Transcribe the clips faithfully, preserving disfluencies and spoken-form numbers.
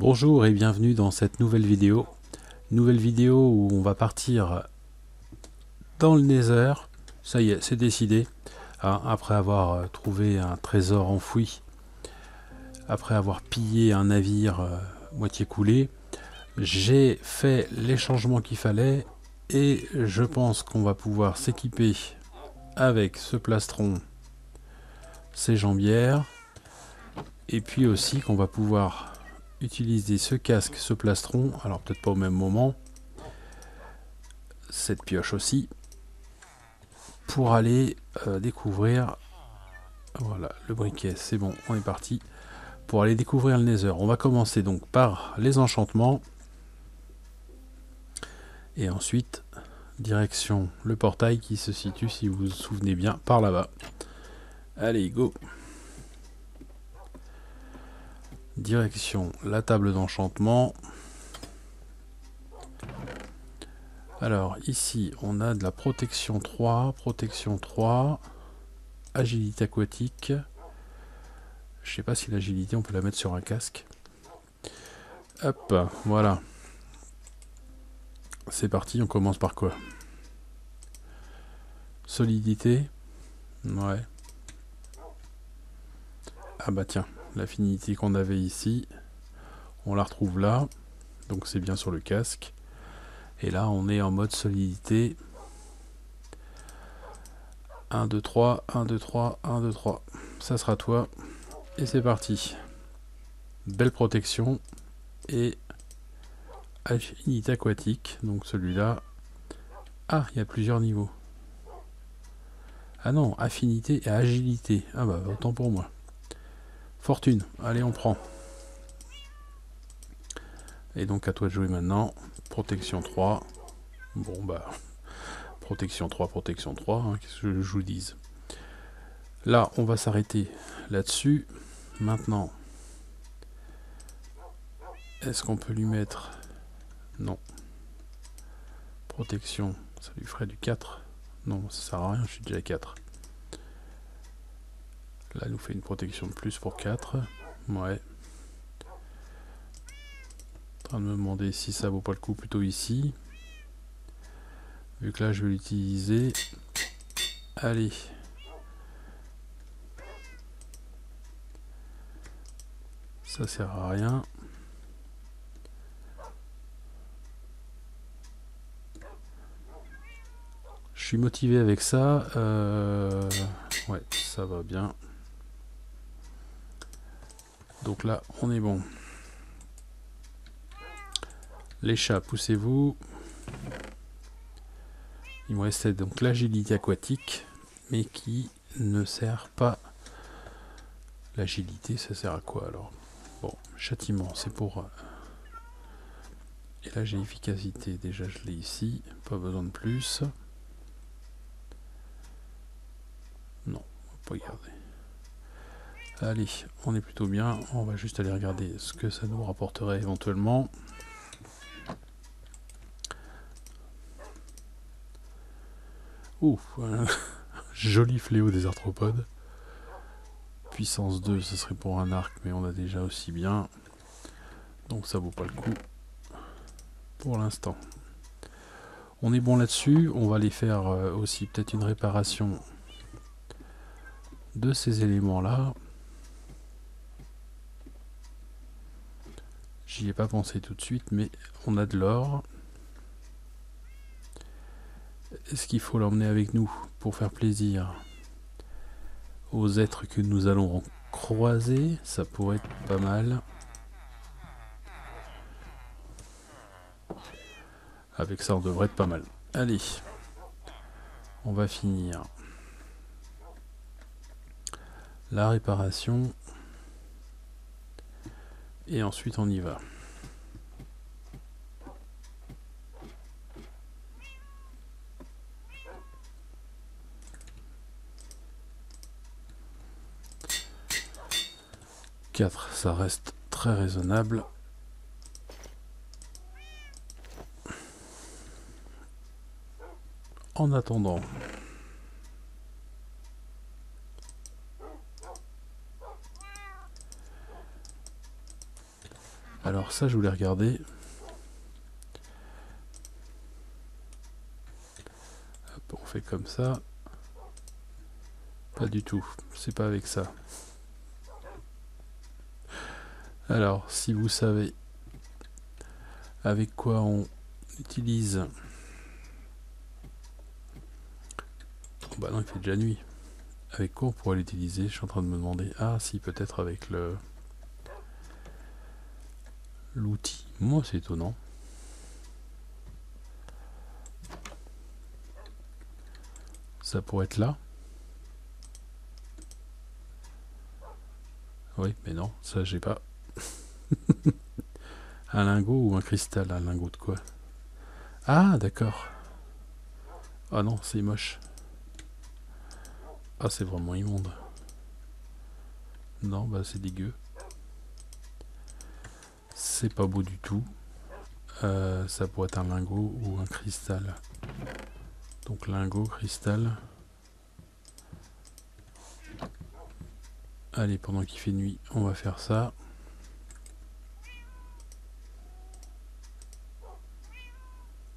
Bonjour et bienvenue dans cette nouvelle vidéo. Nouvelle vidéo où on va partir dans le Nether. Ça y est, c'est décidé. Hein, après avoir trouvé un trésor enfoui, après avoir pillé un navire euh, moitié coulé, j'ai fait les changements qu'il fallait et je pense qu'on va pouvoir s'équiper avec ce plastron, ces jambières, et puis aussi qu'on va pouvoir utiliser ce casque, ce plastron, alors peut-être pas au même moment, cette pioche aussi, pour aller euh, découvrir, voilà le briquet, c'est bon, on est parti, pour aller découvrir le Nether. On va commencer donc par les enchantements, et ensuite, direction le portail qui se situe, si vous vous souvenez bien, par là-bas. Allez, go! Direction la table d'enchantement. Alors ici on a de la protection trois, protection trois, agilité aquatique. Je sais pas si l'agilité on peut la mettre sur un casque. Hop, voilà. C'est parti, on commence par quoi? Solidité. Ouais. Ah bah tiens. L'affinité qu'on avait ici, on la retrouve là, donc c'est bien sur le casque. Et là, on est en mode solidité. un, deux, trois, un, deux, trois, un, deux, trois. Ça sera toi. Et c'est parti. Belle protection. Et affinité aquatique. Donc celui-là. Ah, il y a plusieurs niveaux. Ah non, affinité et agilité. Ah bah, autant pour moi. Fortune, allez on prend. Et donc à toi de jouer maintenant. Protection trois. Bon bah, protection trois, protection trois, hein, qu'est-ce que je vous dise. Là, on va s'arrêter là-dessus. Maintenant, est-ce qu'on peut lui mettre... Non. Protection, ça lui ferait du quatre. Non, ça sert à rien, je suis déjà à quatre. Là, nous fait une protection de plus pour quatre. Ouais. En train de me demander si ça vaut pas le coup plutôt ici. Vu que là, je vais l'utiliser. Allez. Ça sert à rien. Je suis motivé avec ça. Euh... Ouais, ça va bien. Donc là, on est bon. Les chats, poussez-vous. Il me restait donc l'agilité aquatique, mais qui ne sert pas. L'agilité, ça sert à quoi alors? Bon, châtiment, c'est pour... Et là, j'ai efficacité. Déjà, je l'ai ici. Pas besoin de plus. Non, on va pas regarder. Allez, on est plutôt bien. On va juste aller regarder ce que ça nous rapporterait éventuellement. Ouf, voilà. Joli fléau des arthropodes. Puissance deux, ce serait pour un arc, mais on a déjà aussi bien. Donc ça vaut pas le coup pour l'instant. On est bon là-dessus. On va aller faire aussi peut-être une réparation de ces éléments-là. J'y ai pas pensé tout de suite, mais on a de l'or. Est-ce qu'il faut l'emmener avec nous pour faire plaisir aux êtres que nous allons croiser? Ça pourrait être pas mal. Avec ça, on devrait être pas mal. Allez, on va finir la réparation. Et ensuite on y va. quatre, ça reste très raisonnable. En attendant... Alors ça, je voulais regarder. Hop, on fait comme ça. Pas du tout, c'est pas avec ça. Alors, si vous savez avec quoi on utilise... Oh bah non, il fait déjà nuit. Avec quoi on pourrait l'utiliser? Je suis en train de me demander. Ah si, peut-être avec le... l'outil. Moi, c'est étonnant. Ça pourrait être là. Oui, mais non, ça j'ai pas. Un lingot ou un cristal? Un lingot de quoi? Ah, d'accord. Ah non, c'est moche. Ah, c'est vraiment immonde. Non, bah c'est dégueu. C'est pas beau du tout. Euh, ça pourrait être un lingot ou un cristal. Donc lingot, cristal. Allez, pendant qu'il fait nuit, on va faire ça.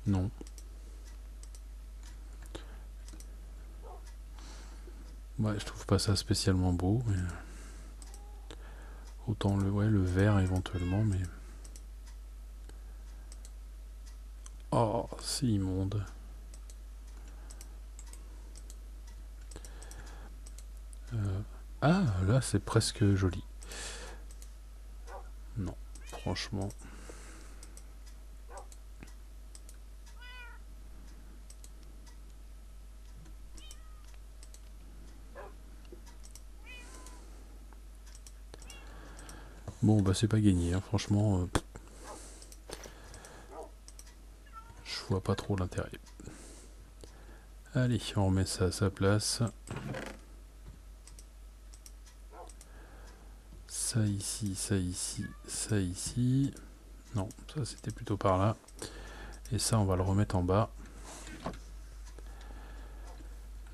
Non. Ouais, je trouve pas ça spécialement beau. Mais... autant le, ouais, le vert éventuellement, mais... oh, c'est immonde. Euh... Ah, là, c'est presque joli. Non, franchement... Bon, bah c'est pas gagné, hein. Franchement, euh, je vois pas trop l'intérêt. Allez, on remet ça à sa place. Ça ici, ça ici, ça ici. Non, ça c'était plutôt par là. Et ça, on va le remettre en bas.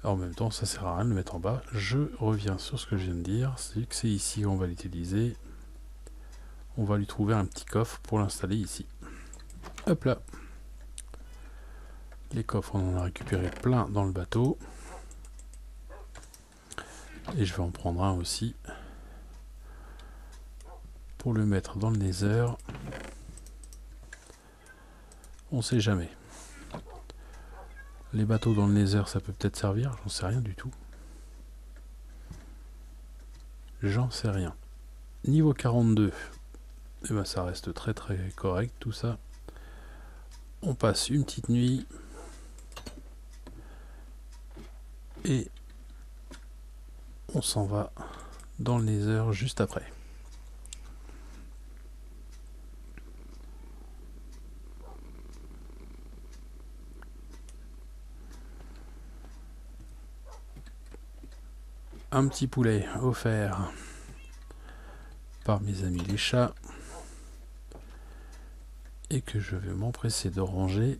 Alors, en même temps, ça sert à rien de le mettre en bas. Je reviens sur ce que je viens de dire. C'est que c'est ici qu'on va l'utiliser. On va lui trouver un petit coffre pour l'installer ici. Hop là. Les coffres, on en a récupéré plein dans le bateau. Et je vais en prendre un aussi. Pour le mettre dans le Nether. On sait jamais. Les bateaux dans le Nether, ça peut peut-être servir. J'en sais rien du tout. J'en sais rien. Niveau quarante-deux. Et ben ça reste très très correct tout ça. On passe une petite nuit et on s'en va dans le Nether juste après. Un petit poulet offert par mes amis les chats. Et que je vais m'empresser de ranger.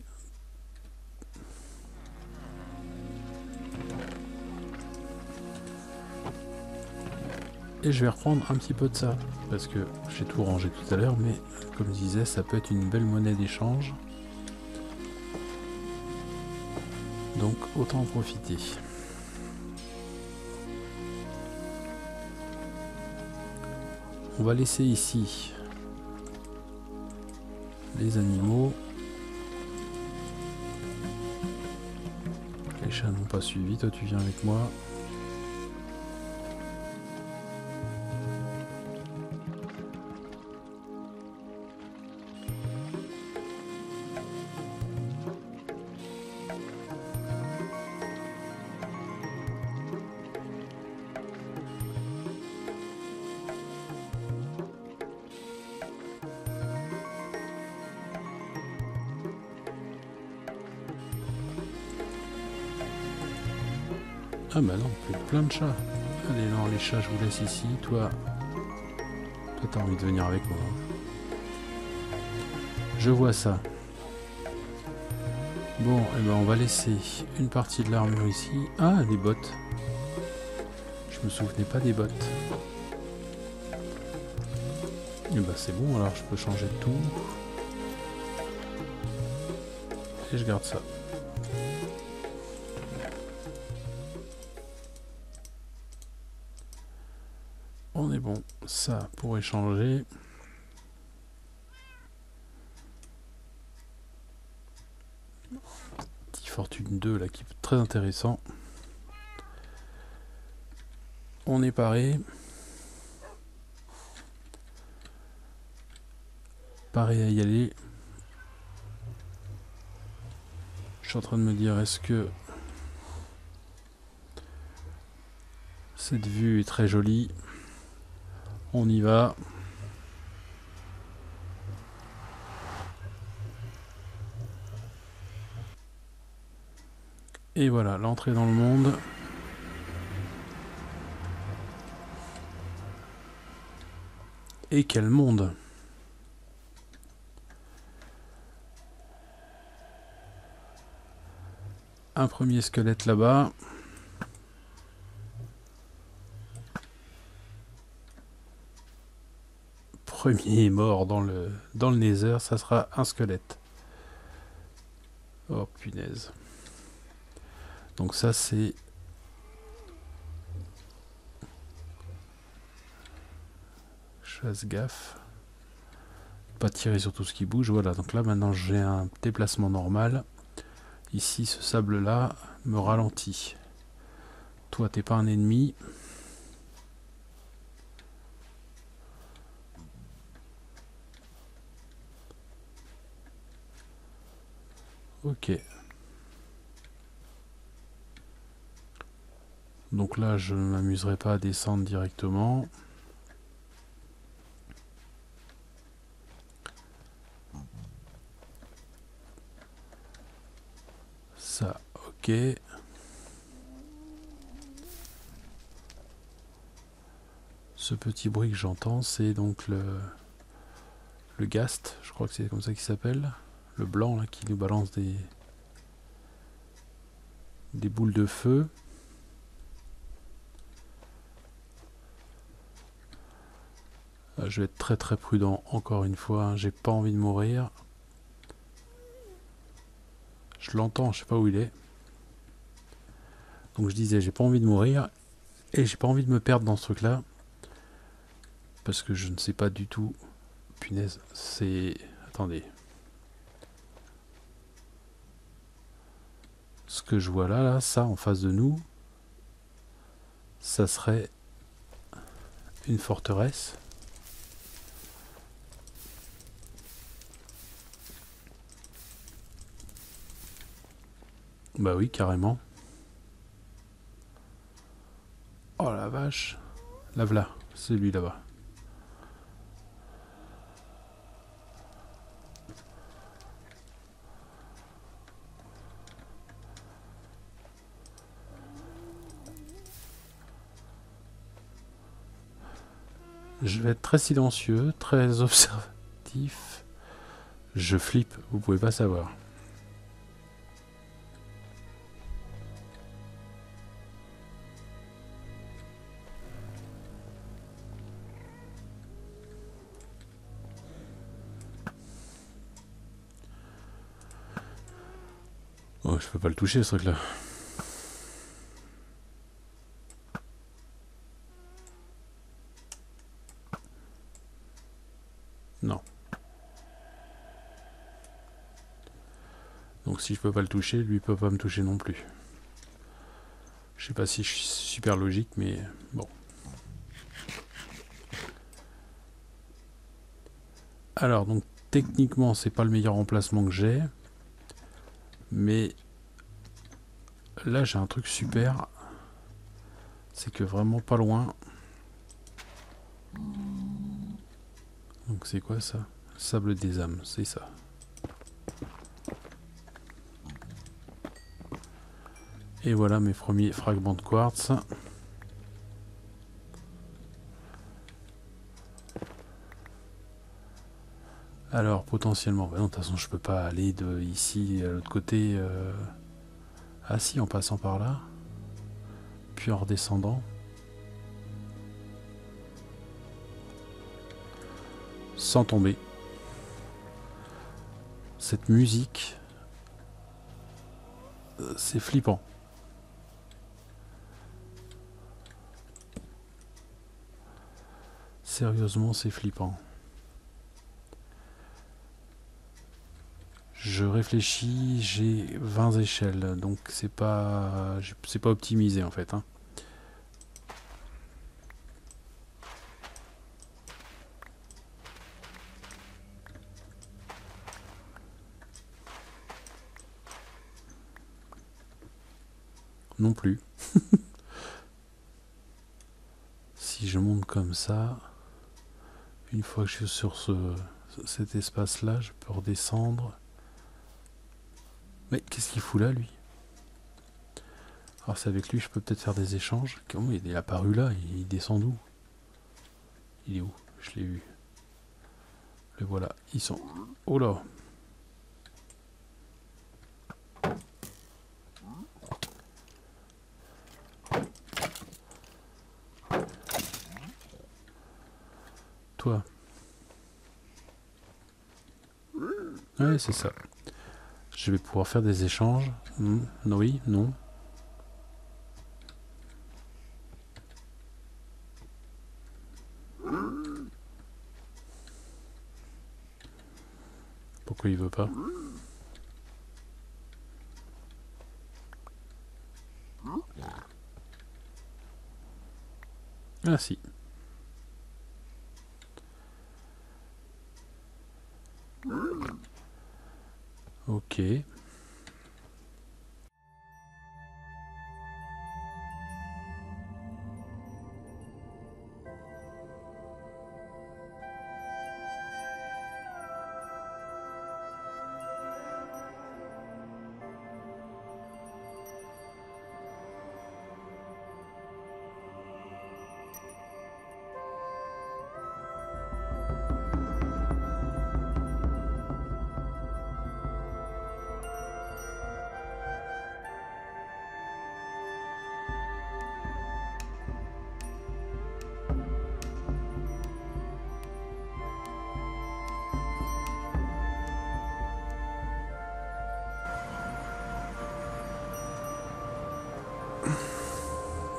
Et je vais reprendre un petit peu de ça. Parce que j'ai tout rangé tout à l'heure, mais comme je disais, ça peut être une belle monnaie d'échange. Donc autant en profiter. On va laisser ici... les animaux. Les chats n'ont pas suivi, toi tu viens avec moi. Ah bah non, on fait plein de chats. Allez, non, les chats, je vous laisse ici. Toi, toi t'as envie de venir avec moi. Je vois ça. Bon, et ben on va laisser une partie de l'armure ici. Ah, les bottes. Je me souvenais pas des bottes. Et bah c'est bon, alors je peux changer tout. Et je garde ça. On est bon, ça pour échanger. Petit Fortune deux là qui est très intéressant. On est paré. Paré à y aller. Je suis en train de me dire, est-ce que cette vue est très jolie ? On y va. Et voilà, l'entrée dans le monde. Et quel monde! Un premier squelette là-bas. Premier mort dans le dans le Nether, ça sera un squelette. Oh punaise. Donc ça c'est je fasse gaffe. Pas tirer sur tout ce qui bouge. Voilà, donc là maintenant j'ai un déplacement normal. Ici ce sable là me ralentit. Toi t'es pas un ennemi. Ok. Donc là, je ne m'amuserai pas à descendre directement. Ça, ok. Ce petit bruit que j'entends, c'est donc le, le ghast, je crois que c'est comme ça qu'il s'appelle. Le blanc là qui nous balance des des boules de feu. Là, je vais être très très prudent encore une fois, hein. J'ai pas envie de mourir. Je l'entends, je sais pas où il est. Donc je disais, j'ai pas envie de mourir et j'ai pas envie de me perdre dans ce truc là parce que je ne sais pas du tout. Punaise, c'est attendez. Ce que je vois là, là, ça en face de nous, ça serait une forteresse. Bah oui, carrément. Oh la vache. La voilà, c'est lui là-bas. Je vais être très silencieux, très observatif. Je flippe, vous pouvez pas savoir. Oh, je peux pas le toucher ce truc-là. Si je peux pas le toucher, lui peut pas me toucher non plus. Je sais pas si je suis super logique, mais bon. Alors donc techniquement c'est pas le meilleur emplacement que j'ai, mais là j'ai un truc super, c'est que vraiment pas loin. Donc c'est quoi ça? Sable des âmes, c'est ça. Et voilà mes premiers fragments de quartz. Alors potentiellement, bah non, de toute façon je peux pas aller de ici à l'autre côté. Euh... Ah si, en passant par là, puis en redescendant. sans tomber. Cette musique, c'est flippant. Sérieusement, c'est flippant. Je réfléchis, j'ai vingt échelles, donc c'est pas, c'est pas optimisé en fait, hein. Non plus. Si je monte comme ça, une fois que je suis sur ce, cet espace là, je peux redescendre. Mais qu'est-ce qu'il fout là, lui? Alors c'est avec lui je peux peut-être faire des échanges. Comment il est apparu là? Il descend d'où? Il est où? Je l'ai vu. Le voilà. Ils sont... Oh là! Toi. Ouais, c'est ça. Je vais pouvoir faire des échanges. Mmh. Oui, non. Pourquoi il veut pas? Ah si. Ok.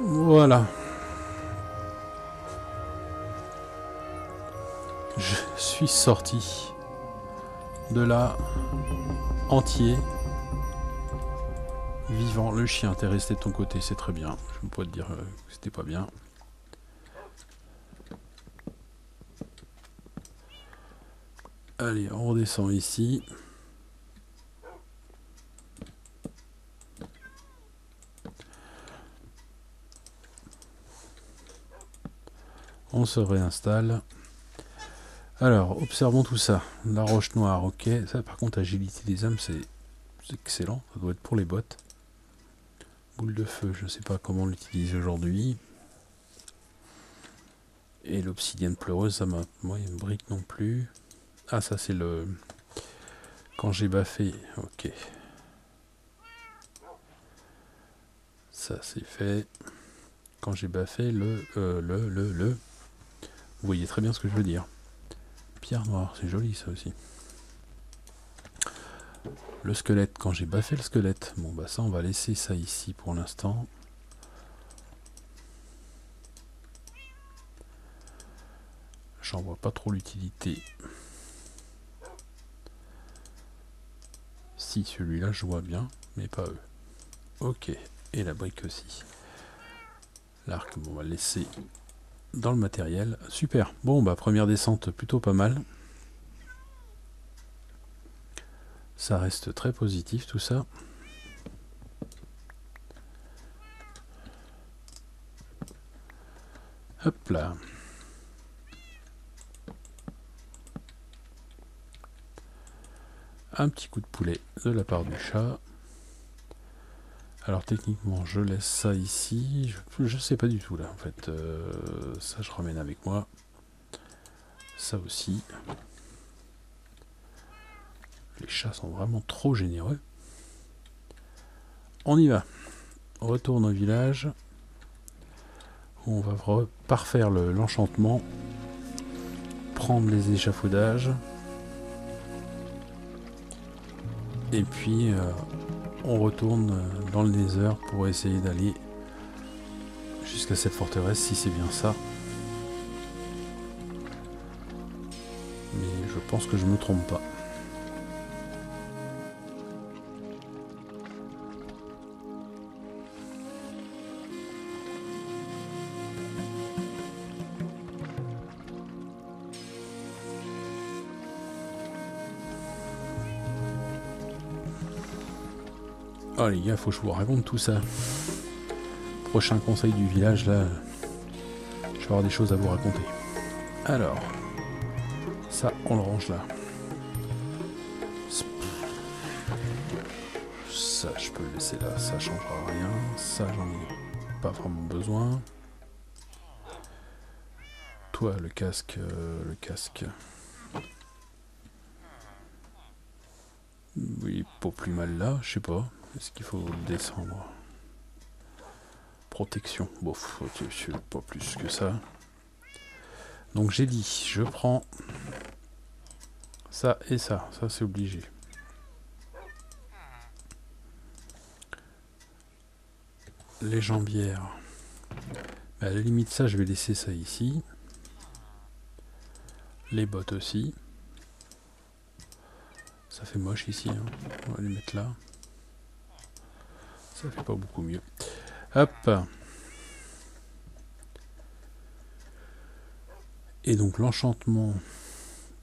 Voilà. Je suis sorti de là entier, vivant. Le chien t'est resté de ton côté, c'est très bien. Je ne peux pas te dire que c'était pas bien. Allez, on redescend ici. On se réinstalle. Alors, observons tout ça. La roche noire, ok. Ça, par contre, agilité des âmes, c'est excellent. Ça doit être pour les bottes. Boule de feu, je ne sais pas comment l'utiliser aujourd'hui. Et l'obsidienne pleureuse, ça m'a... Moi, il y a une brique non plus. Ah, ça, c'est le... Quand j'ai baffé, ok. Ça, c'est fait. Quand j'ai baffé, le... Euh, le... Le... le... Vous voyez très bien ce que je veux dire. Pierre noire, c'est joli ça aussi. Le squelette, quand j'ai baffé le squelette. Bon bah ça on va laisser ça ici pour l'instant. J'en vois pas trop l'utilité. Si celui-là je vois bien, mais pas eux. Ok, et la brique aussi. L'arc, bon, on va laisser... dans le matériel, super. Bon bah première descente plutôt pas mal, ça reste très positif tout ça. Hop là, un petit coup de poulet de la part du chat. Alors techniquement je laisse ça ici, je, je sais pas du tout là en fait, euh, ça je ramène avec moi, ça aussi, les chats sont vraiment trop généreux, on y va, on retourne au village, on va parfaire le, l'enchantement, prendre les échafaudages. Et puis euh, on retourne dans le Nether pour essayer d'aller jusqu'à cette forteresse, si c'est bien ça. Mais je pense que je me trompe pas. Oh les gars, faut que je vous raconte tout ça. Prochain conseil du village, là, je vais avoir des choses à vous raconter. Alors, ça, on le range là. Ça, je peux le laisser là, ça changera rien. Ça, j'en ai pas vraiment besoin. Toi, le casque, euh, le casque. Il est pas plus mal là, je sais pas. Est-ce qu'il faut descendre? Protection. Bon, c'est pas plus que ça. Donc j'ai dit, je prends ça et ça. Ça c'est obligé. Les jambières. Mais à la limite ça, je vais laisser ça ici. Les bottes aussi. Ça fait moche ici, hein. On va les mettre là. Ça fait pas beaucoup mieux. Hop. Et donc l'enchantement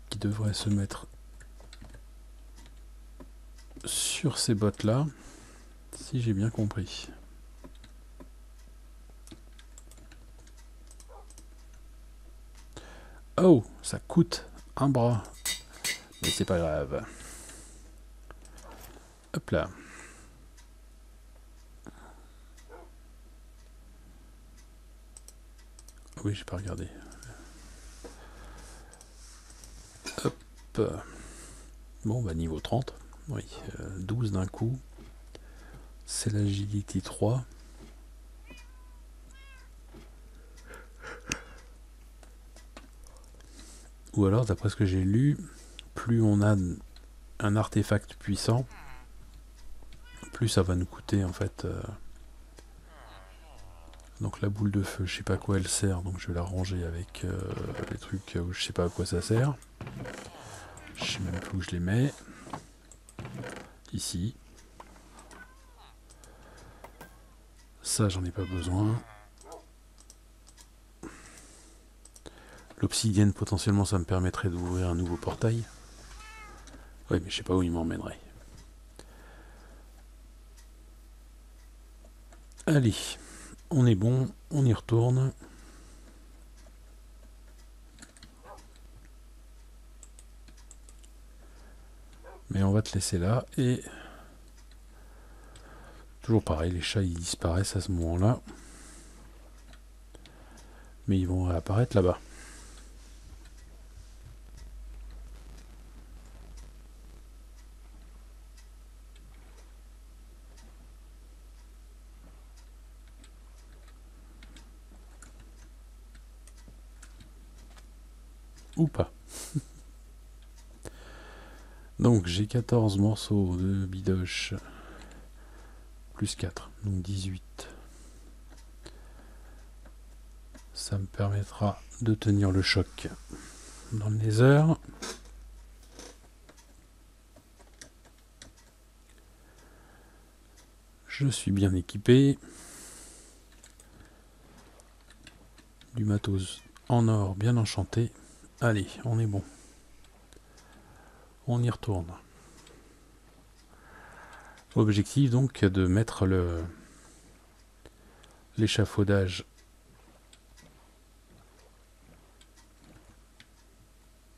qui devrait se mettre sur ces bottes là, si j'ai bien compris. Oh, ça coûte un bras. Mais c'est pas grave. Hop là. Oui, j'ai pas regardé. Hop. Bon, bah niveau trente. Oui, euh, douze d'un coup. C'est l'agilité trois. Ou alors, d'après ce que j'ai lu, plus on a un artefact puissant, plus ça va nous coûter en fait... Euh, donc la boule de feu, je sais pas à quoi elle sert, donc je vais la ranger avec euh, les trucs où je sais pas à quoi ça sert. Je sais même plus où je les mets. Ici. Ça, j'en ai pas besoin. L'obsidienne, potentiellement, ça me permettrait d'ouvrir un nouveau portail. Oui, mais je sais pas où il m'emmènerait. Allez. On est bon, on y retourne. Mais on va te laisser là. Et toujours pareil, les chats ils disparaissent à ce moment-là. Mais ils vont réapparaître là-bas. Ou pas. Donc j'ai quatorze morceaux de bidoche plus quatre, donc dix-huit. Ça me permettra de tenir le choc dans le Nether. Je suis bien équipé. Du matos en or bien enchanté. Allez, on est bon. On y retourne. Objectif donc de mettre le l'échafaudage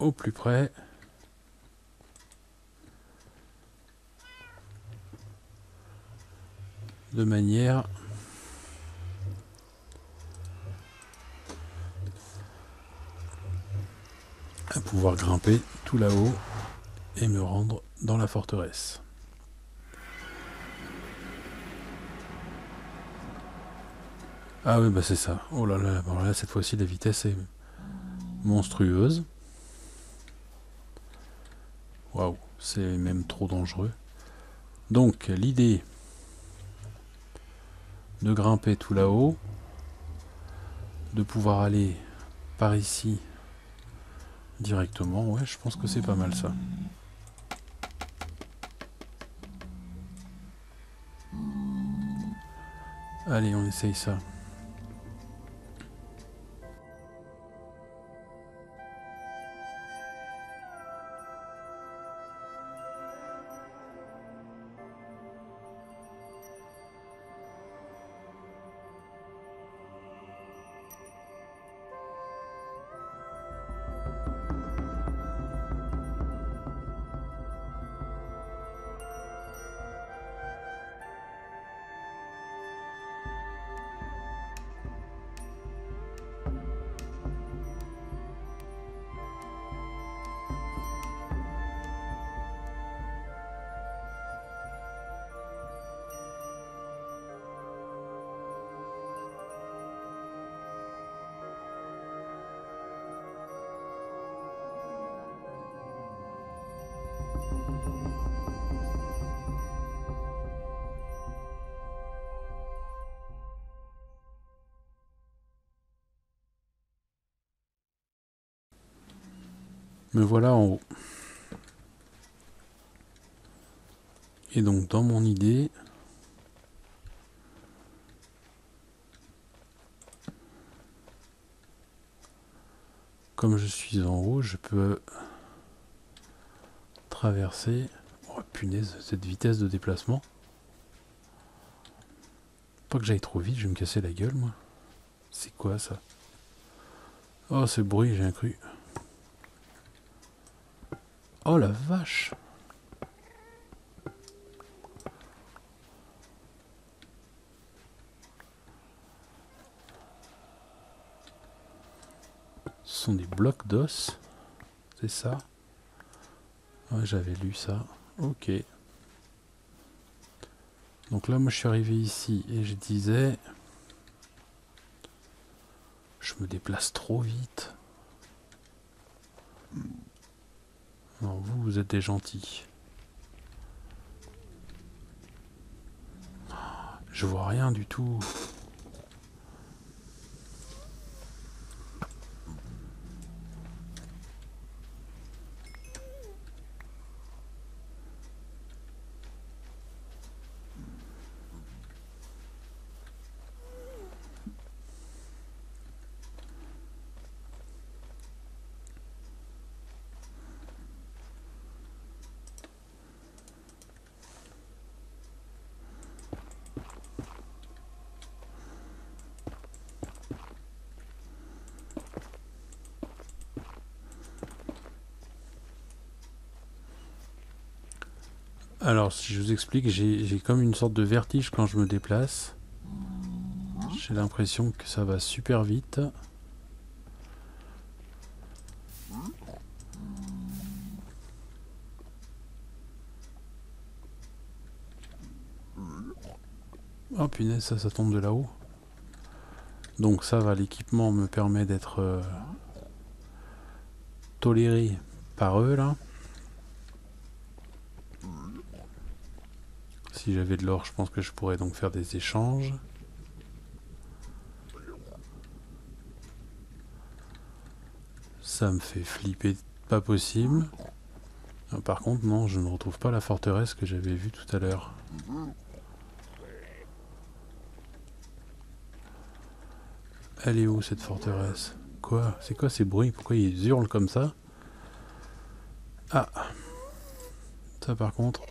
au plus près. De manière... à pouvoir grimper tout là-haut et me rendre dans la forteresse. Ah oui, bah c'est ça. Oh là là, bon là cette fois-ci la vitesse est monstrueuse. Waouh, c'est même trop dangereux. Donc l'idée de grimper tout là-haut, de pouvoir aller par ici directement, ouais, je pense que c'est pas mal ça. Allez, on essaye ça. Me voilà en haut. Et donc dans mon idée, comme je suis en haut, je peux traverser. Oh punaise, cette vitesse de déplacement. Pas que j'aille trop vite, je vais me casser la gueule moi. C'est quoi ça? Oh ce bruit, j'ai cru. Oh la vache! Ce sont des blocs d'os, c'est ça? Ouais, j'avais lu ça. Ok. Donc là, moi je suis arrivé ici et je disais... Je me déplace trop vite. Non, vous, vous êtes des gentils. Je vois rien du tout. Alors, si je vous explique, j'ai comme une sorte de vertige quand je me déplace. J'ai l'impression que ça va super vite. Oh punaise, ça, ça tombe de là-haut. Donc ça va, l'équipement me permet d'être euh, toléré par eux, là. Si j'avais de l'or, je pense que je pourrais donc faire des échanges. Ça me fait flipper, pas possible. Par contre, non, je ne retrouve pas la forteresse que j'avais vue tout à l'heure. Elle est où cette forteresse? Quoi? C'est quoi ces bruits? Pourquoi ils hurlent comme ça? Ah! Ça par contre...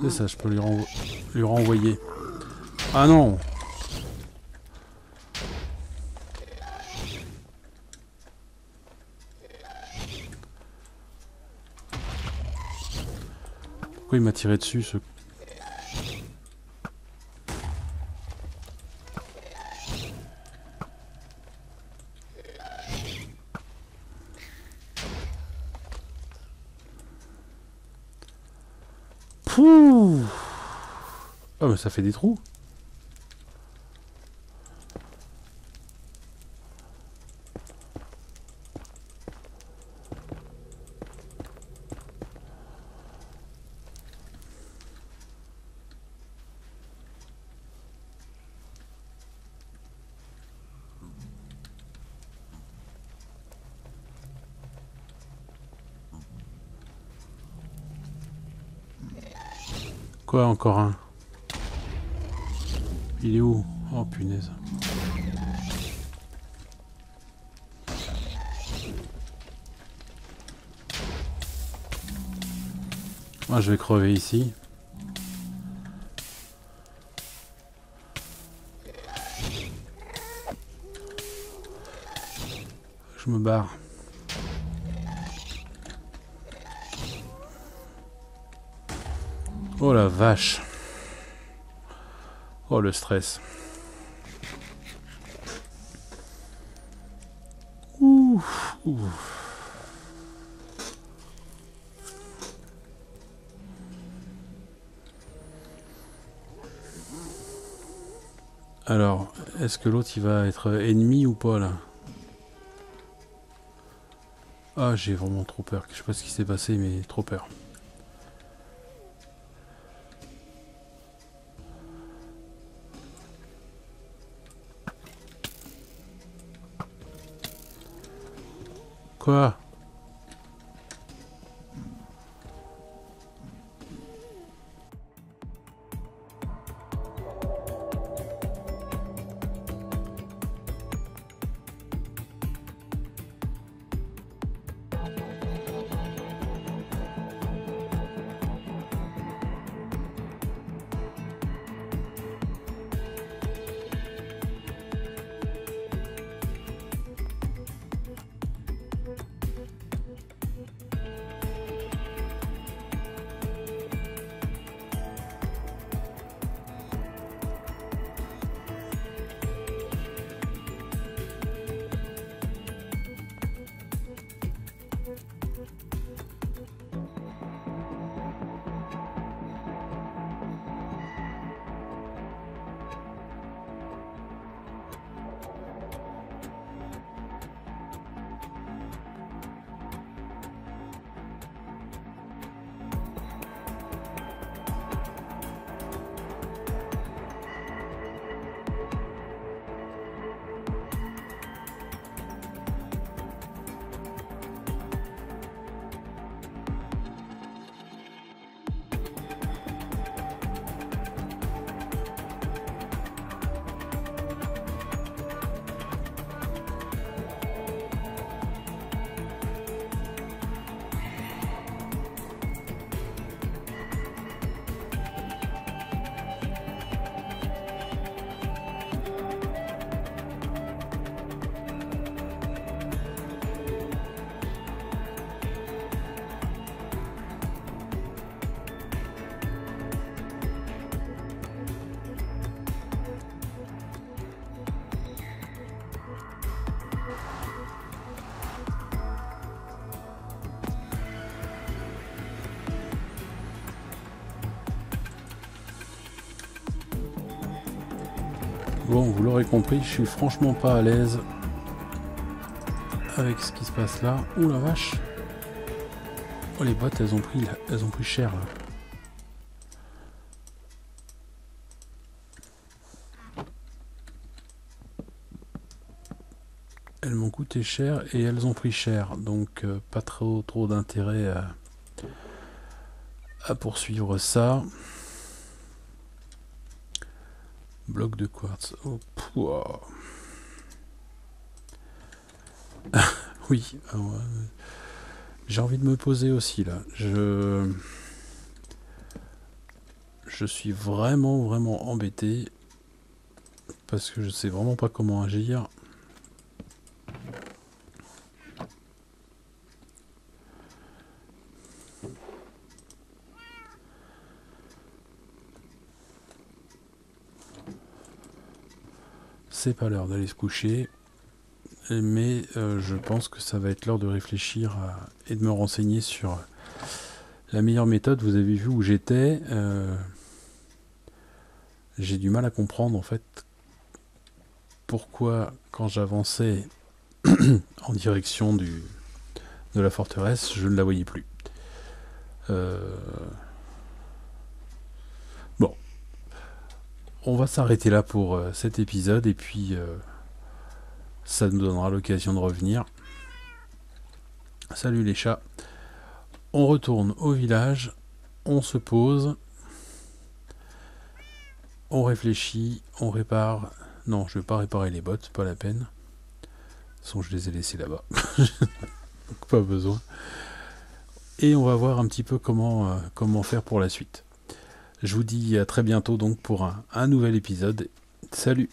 C'est ça, je peux lui, renvo lui renvoyer. Ah non! Pourquoi il m'a tiré dessus ce... Oh mais ça fait des trous. Quoi, encore un? Il est où? Oh punaise. Moi, je vais crever ici. Je me barre. Oh la vache. Oh le stress. Ouf, ouf. Alors, est-ce que l'autre il va être ennemi ou pas là? Ah, j'ai vraiment trop peur. Je sais pas ce qui s'est passé, mais trop peur. Quoi? Bon, vous l'aurez compris, je suis franchement pas à l'aise avec ce qui se passe là. Ouh la vache! Oh les bottes, elles ont pris, elles ont pris cher là. Elles m'ont coûté cher et elles ont pris cher, donc euh, pas trop trop d'intérêt à, à poursuivre ça. Bloc de quartz. Oh, wow. Oui, euh, j'ai envie de me poser aussi là. Je, je suis vraiment vraiment embêté parce que je sais vraiment pas comment agir. C'est pas l'heure d'aller se coucher, mais euh, je pense que ça va être l'heure de réfléchir à, et de me renseigner sur la meilleure méthode. Vous avez vu où j'étais, euh, j'ai du mal à comprendre en fait pourquoi quand j'avançais en direction du, de la forteresse, je ne la voyais plus. Euh, bon. On va s'arrêter là pour cet épisode et puis euh, ça nous donnera l'occasion de revenir. Salut les chats. On retourne au village, on se pose On réfléchit, on répare. Non, je vais pas réparer les bottes, pas la peine. De toute façon, je les ai laissées là-bas. Donc pas besoin. Et on va voir un petit peu comment, euh, comment faire pour la suite. Je vous dis à très bientôt donc pour un, un nouvel épisode. Salut!